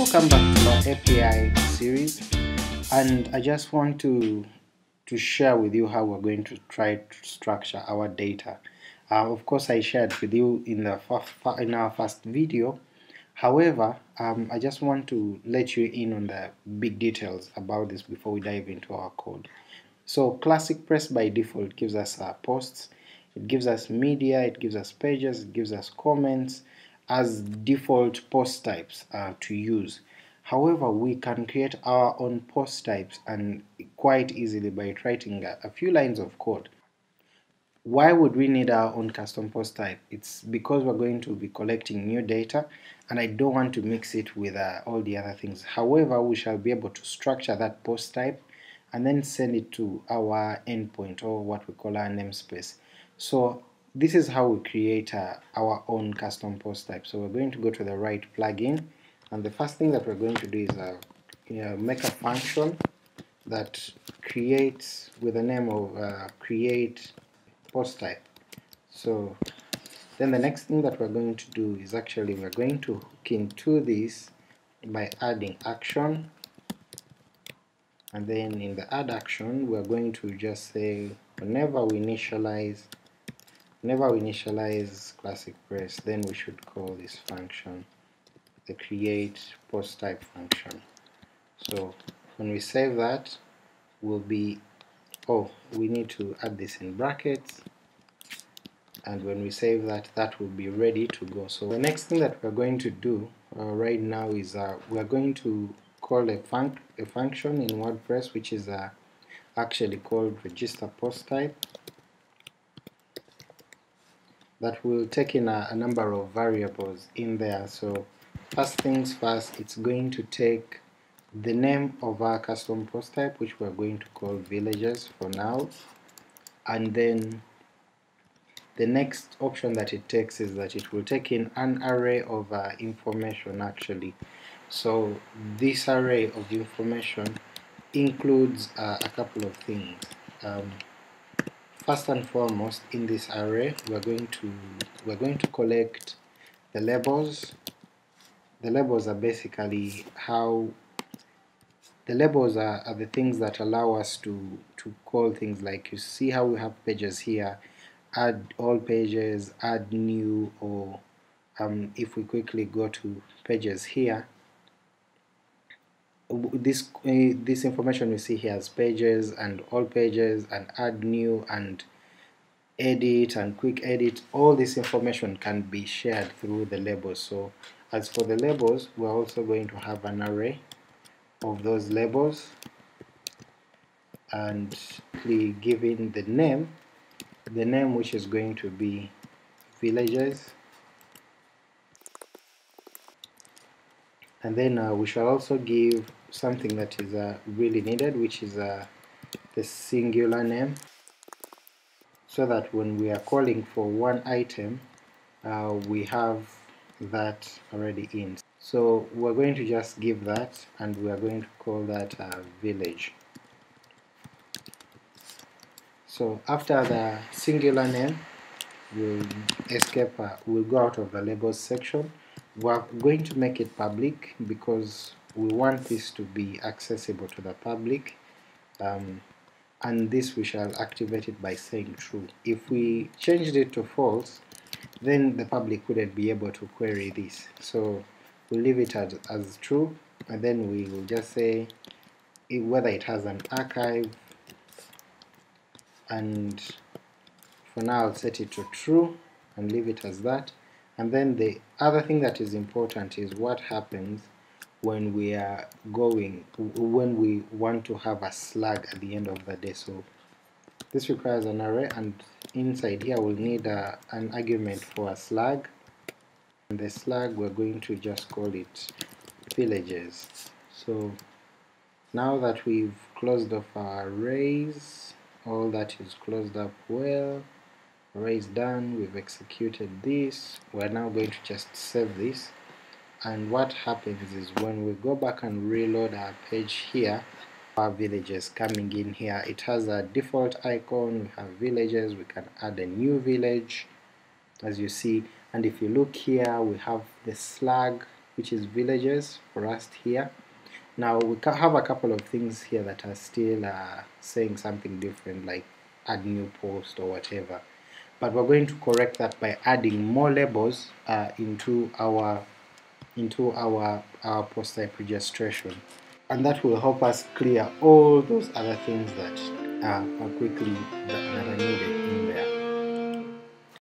Welcome back to our API series, and I just want to share with you how we're going to try to structure our data. Of course, I shared with you in our first video. However, I just want to let you in on the big details about this before we dive into our code. So ClassicPress by default gives us our posts, it gives us media, it gives us pages, it gives us comments as default post types to use. However, we can create our own post types and quite easily by writing a few lines of code. Why would we need our own custom post type? It's because we're going to be collecting new data, and I don't want to mix it with all the other things. However, we shall be able to structure that post type and then send it to our endpoint, or what we call our namespace. So this is how we create our own custom post type. So we're going to go to the right plugin, and the first thing that we're going to do is make a function that creates with the name of create post type. So then the next thing that we're going to do is actually we're going to hook into this by adding action, and then in the add action we're going to just say whenever we initialize ClassicPress, then we should call this function the create post type function. So when we save that, we'll be we need to add this in brackets, and when we save that, that will be ready to go. So the next thing that we're going to do right now is we're going to call a function in WordPress which is actually called register post type, that will take in a number of variables in there. So first things first, it's going to take the name of our custom post type, which we're going to call villagers for now, and then the next option that it takes is that it will take in an array of information actually. So this array of information includes a couple of things. First and foremost, in this array we're going to collect the labels. The labels are basically the labels are the things that allow us to call things like, you see how we have pages here, add all pages, add new, or if we quickly go to pages here, this information we see here as pages and all pages and add new and edit and quick edit, all this information can be shared through the labels. So as for the labels, we're also going to have an array of those labels, and we give in the name which is going to be villagers, and then we shall also give something that is really needed, which is the singular name, so that when we are calling for one item we have that already in. So we're going to just give that, and we are going to call that village. So after the singular name, we'll escape, we'll go out of the labels section. We're going to make it public because we want this to be accessible to the public, and this we shall activate it by saying true. If we changed it to false, then the public wouldn't be able to query this. So we'll leave it as true, and then we will just say whether it has an archive, and for now I'll set it to true and leave it as that. And then the other thing that is important is what happens when we are when we want to have a slug at the end of the day. So this requires an array, and inside here we'll need an argument for a slug. And the slug, we're going to just call it villages. So now that we've closed off our arrays, all that is closed up well, arrays done, we've executed this, we're now going to just save this. And what happens is when we go back and reload our page here, our villages coming in here, it has a default icon, we have villages, we can add a new village as you see. And if you look here, we have the slug which is villages for us here. Now we have a couple of things here that are still saying something different, like add new post or whatever, but we're going to correct that by adding more labels into our post type registration, and that will help us clear all those other things that are quickly that are needed.